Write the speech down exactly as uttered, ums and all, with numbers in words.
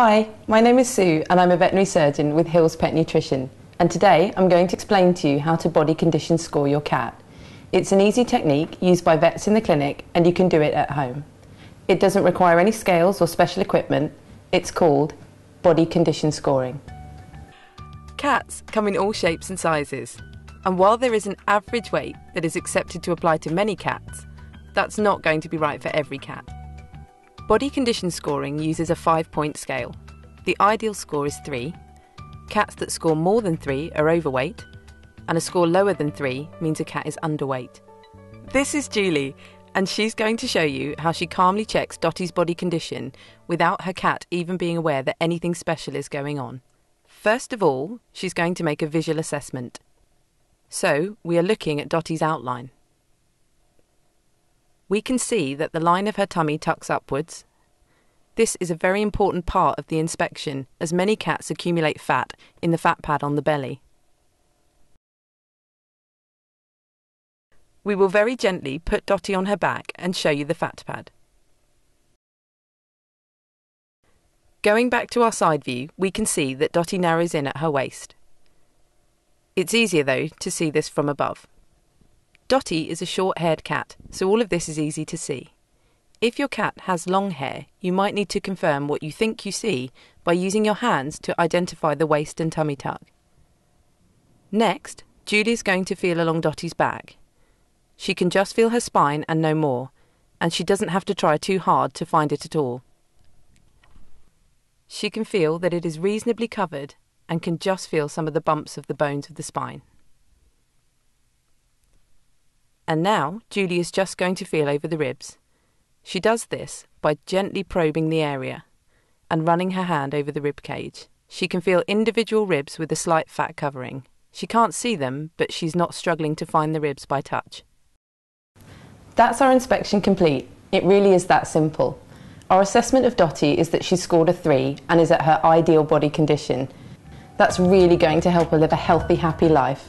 Hi, my name is Su and I'm a veterinary surgeon with Hill's Pet Nutrition, and today I'm going to explain to you how to body condition score your cat. It's an easy technique used by vets in the clinic and you can do it at home. It doesn't require any scales or special equipment. It's called body condition scoring. Cats come in all shapes and sizes, and while there is an average weight that is accepted to apply to many cats, that's not going to be right for every cat. Body condition scoring uses a five-point scale. The ideal score is three. Cats that score more than three are overweight, and a score lower than three means a cat is underweight. This is Julie, and she's going to show you how she calmly checks Dotty's body condition without her cat even being aware that anything special is going on. First of all, she's going to make a visual assessment. So, we are looking at Dotty's outline. We can see that the line of her tummy tucks upwards. This is a very important part of the inspection, as many cats accumulate fat in the fat pad on the belly. We will very gently put Dotty on her back and show you the fat pad. Going back to our side view, we can see that Dotty narrows in at her waist. It's easier though to see this from above. Dotty is a short-haired cat, so all of this is easy to see. If your cat has long hair, you might need to confirm what you think you see by using your hands to identify the waist and tummy tuck. Next, Julie is going to feel along Dotty's back. She can just feel her spine and no more, and she doesn't have to try too hard to find it at all. She can feel that it is reasonably covered and can just feel some of the bumps of the bones of the spine. And now, Julie is just going to feel over the ribs. She does this by gently probing the area and running her hand over the rib cage. She can feel individual ribs with a slight fat covering. She can't see them, but she's not struggling to find the ribs by touch. That's our inspection complete. It really is that simple. Our assessment of Dotty is that she scored a three and is at her ideal body condition. That's really going to help her live a healthy, happy life.